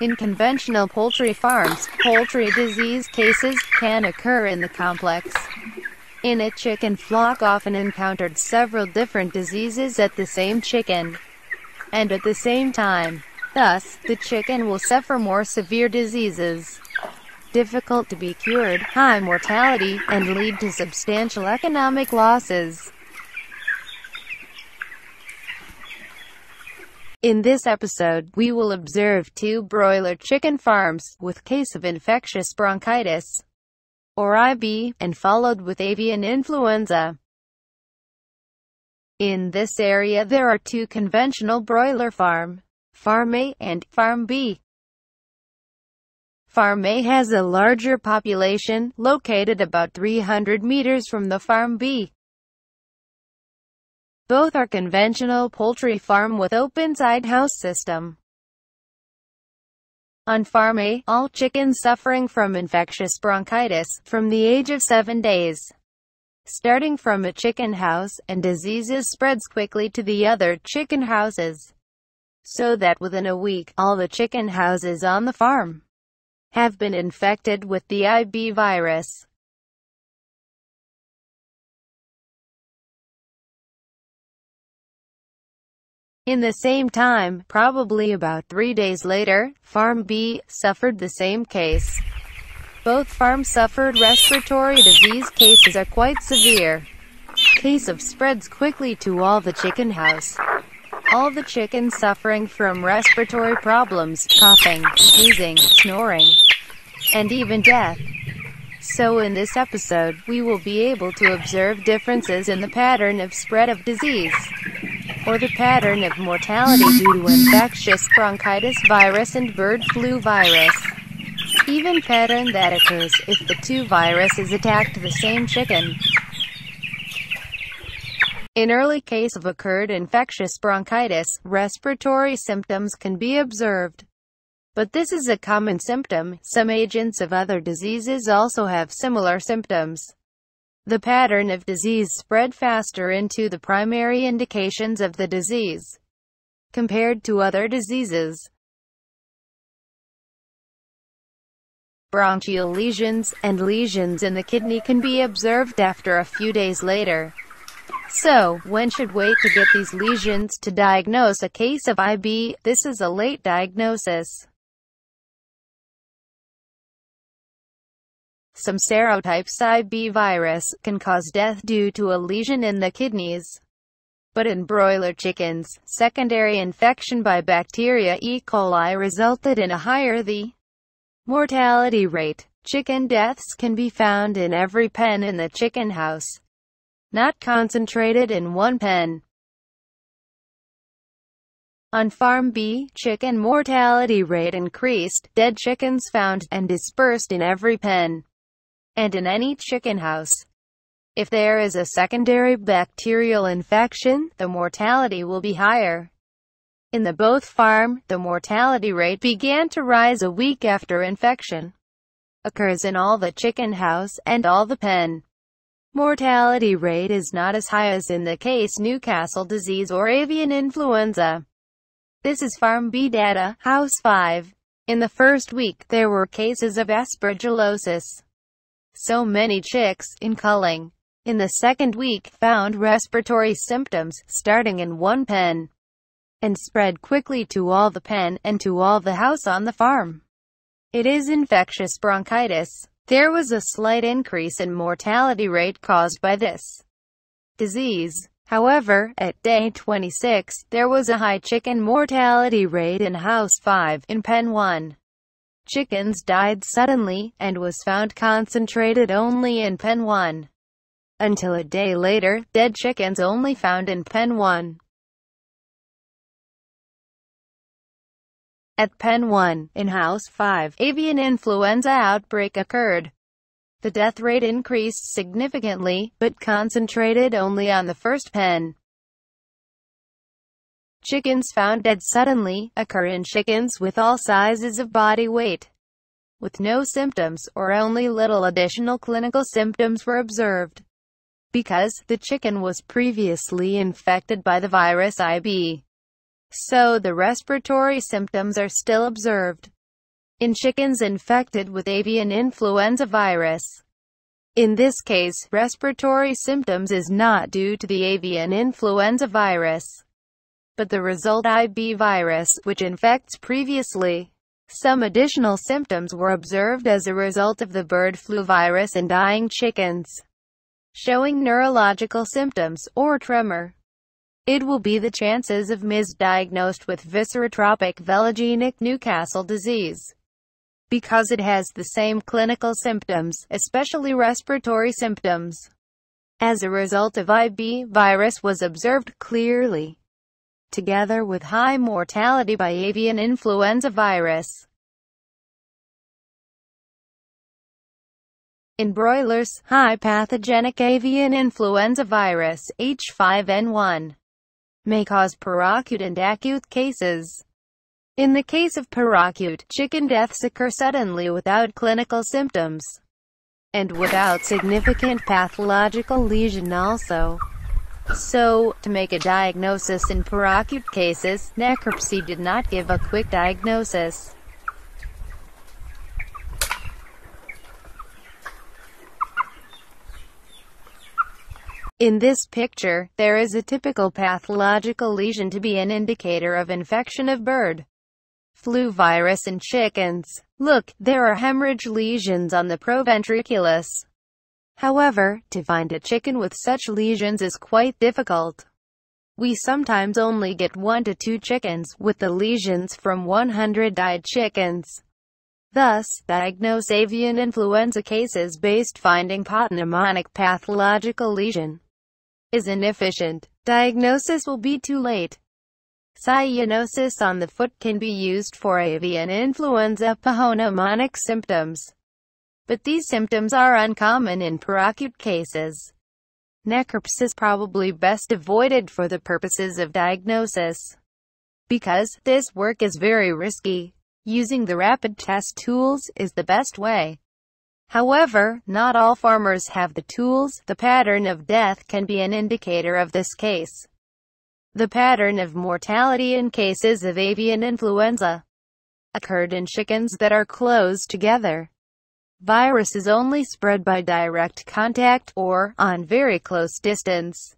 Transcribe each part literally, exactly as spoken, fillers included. In conventional poultry farms, poultry disease cases can occur in the complex. In a chicken flock often encountered several different diseases at the same chicken, and at the same time. Thus, the chicken will suffer more severe diseases, difficult to be cured, high mortality, and lead to substantial economic losses. In this episode, we will observe two broiler chicken farms, with case of infectious bronchitis, or I B, and followed with avian influenza. In this area there are two conventional broiler farm, Farm A and Farm B. Farm A has a larger population, located about three hundred meters from the Farm B. Both are conventional poultry farm with open side house system. On Farm A, all chickens suffering from infectious bronchitis, from the age of seven days, starting from a chicken house, and diseases spreads quickly to the other chicken houses, so that within a week, all the chicken houses on the farm have been infected with the I B virus. In the same time, probably about three days later, Farm B suffered the same case. Both farms suffered respiratory disease. Cases are quite severe. Case of spreads quickly to all the chicken house. All the chickens suffering from respiratory problems, coughing, sneezing, snoring, and even death. So in this episode, we will be able to observe differences in the pattern of spread of disease, or the pattern of mortality due to infectious bronchitis virus and bird flu virus. Even pattern that occurs if the two viruses attacked the same chicken. In early case of occurred infectious bronchitis, respiratory symptoms can be observed. But this is a common symptom. Some agents of other diseases also have similar symptoms. The pattern of disease spread faster into the primary indications of the disease, compared to other diseases. Bronchial lesions, and lesions in the kidney can be observed after a few days later. So, one should wait to get these lesions to diagnose a case of I B. This is a late diagnosis. Some serotypes I B virus can cause death due to a lesion in the kidneys. But in broiler chickens, secondary infection by bacteria E. coli resulted in a higher the mortality rate. Chicken deaths can be found in every pen in the chicken house, not concentrated in one pen. On Farm B, chicken mortality rate increased, dead chickens found, and dispersed in every pen, and in any chicken house. If there is a secondary bacterial infection, the mortality will be higher. In the both farm, the mortality rate began to rise a week after infection occurs in all the chicken house and all the pen. Mortality rate is not as high as in the case Newcastle disease or avian influenza. This is Farm B data, House five. In the first week, there were cases of aspergillosis. So many chicks, in culling. In the second week, found respiratory symptoms, starting in one pen, and spread quickly to all the pen, and to all the house on the farm. It is infectious bronchitis. There was a slight increase in mortality rate caused by this disease. However, at day twenty-six, there was a high chicken mortality rate in House five, in Pen one. Chickens died suddenly, and was found concentrated only in Pen one. Until a day later, dead chickens only found in Pen one. At Pen one, in House five, avian influenza outbreak occurred. The death rate increased significantly, but concentrated only on the first pen. Chickens found dead suddenly occur in chickens with all sizes of body weight, with no symptoms, or only little additional clinical symptoms were observed, because the chicken was previously infected by the virus I B. So the respiratory symptoms are still observed. in chickens infected with avian influenza virus. In this case, respiratory symptoms is not due to the avian influenza virus, but the result I B virus, which infects previously. Some additional symptoms were observed as a result of the bird flu virus in dying chickens, showing neurological symptoms, or tremor. It will be the chances of misdiagnosed with viscerotropic velagenic Newcastle disease, because it has the same clinical symptoms, especially respiratory symptoms. As a result of I B, virus was observed clearly, together with high mortality by avian influenza virus. In broilers, high pathogenic avian influenza virus, H five N one, may cause paracute and acute cases. In the case of paracute, chicken deaths occur suddenly without clinical symptoms, and without significant pathological lesion also. So, to make a diagnosis in paracute cases, necropsy did not give a quick diagnosis. In this picture, there is a typical pathological lesion to be an indicator of infection of bird flu virus in chickens. Look, there are hemorrhage lesions on the proventriculus. However, to find a chicken with such lesions is quite difficult. We sometimes only get one to two chickens with the lesions from one hundred died chickens. Thus, diagnose avian influenza cases based finding pathognomonic pathological lesion is inefficient. Diagnosis will be too late. Cyanosis on the foot can be used for avian influenza pathognomonic symptoms, but these symptoms are uncommon in paracute cases. Necropsy is probably best avoided for the purposes of diagnosis, because this work is very risky. Using the rapid test tools is the best way. However, not all farmers have the tools. The pattern of death can be an indicator of this case. The pattern of mortality in cases of avian influenza occurred in chickens that are close together. Virus is only spread by direct contact or on very close distance.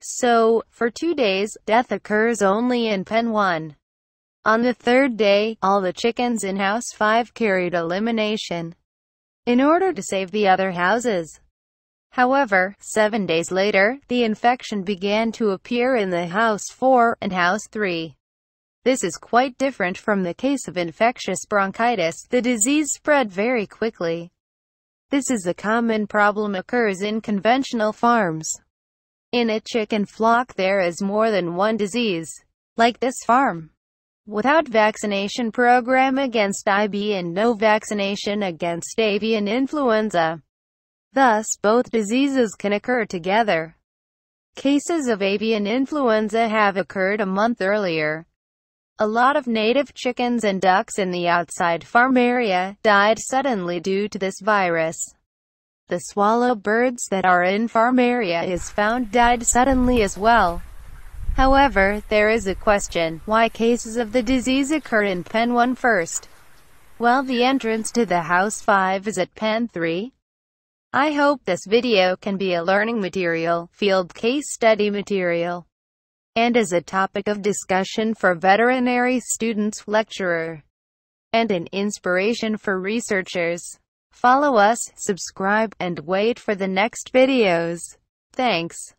So, for two days, death occurs only in pen one. On the third day, all the chickens in house five carried elimination in order to save the other houses. However, seven days later, the infection began to appear in the house four and house three. This is quite different from the case of infectious bronchitis. The disease spread very quickly. This is a common problem occurs in conventional farms. In a chicken flock there is more than one disease, like this farm. Without vaccination program against I B and no vaccination against avian influenza. Thus, both diseases can occur together. Cases of avian influenza have occurred a month earlier. A lot of native chickens and ducks in the outside farm area died suddenly due to this virus. The swallow birds that are in farm area is found died suddenly as well. However, there is a question, why cases of the disease occur in pen one first? Well, the entrance to the house five is at pen three. I hope this video can be a learning material, field case study material, and as a topic of discussion for veterinary students, lecturer, and an inspiration for researchers. Follow us, subscribe, and wait for the next videos. Thanks.